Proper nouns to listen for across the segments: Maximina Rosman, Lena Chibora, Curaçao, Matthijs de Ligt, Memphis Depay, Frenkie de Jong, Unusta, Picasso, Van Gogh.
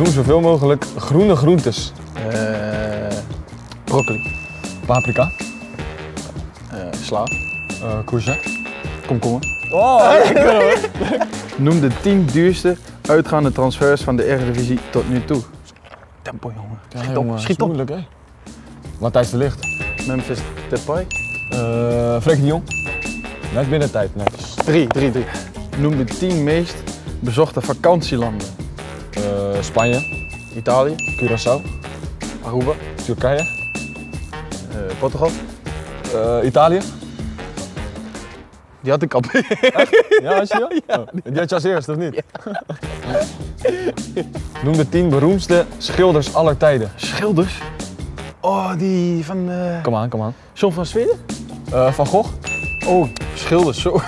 Noem zoveel mogelijk groene groentes. Broccoli. Paprika. Sla. Courgette. Komkommer. Oh, lekker hoor. Noem de 10 duurste uitgaande transfers van de Eredivisie tot nu toe. Tempo jongen. Schiet ja, jongen. Op, schiet op. Moeilijk, hè? Matthijs de Ligt. Memphis Depay. Frenkie de Jong. Net binnen tijd, net. 3. Noem de 10 meest bezochte vakantielanden. Spanje. Italië. Curaçao. Aruba. Turkije. Portugal. Italië. Die had ik al. Ja, had je dat? Ja. Die had je als eerst, of niet? Ja. Noem de 10 beroemdste schilders aller tijden. Schilders? Oh, die van... Kom aan. John van Zweden? Van Gogh? Oh, schilders, zo.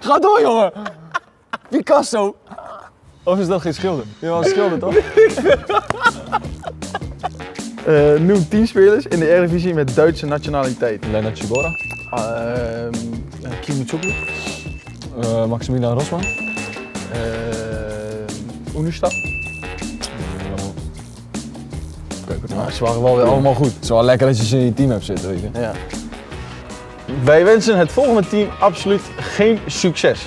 Ga door, jongen! Picasso! Of is dat geen schilder? Je was een schilder, toch? Noem 10 spelers in de Eredivisie met Duitse nationaliteit. Lena Chibora. Kimi Kim Maximina Rosman. Unusta. Nou, ze waren wel weer allemaal goed. Het is wel lekker dat je ze in je team hebt zitten, weet je. Ja. Wij wensen het volgende team absoluut geen succes.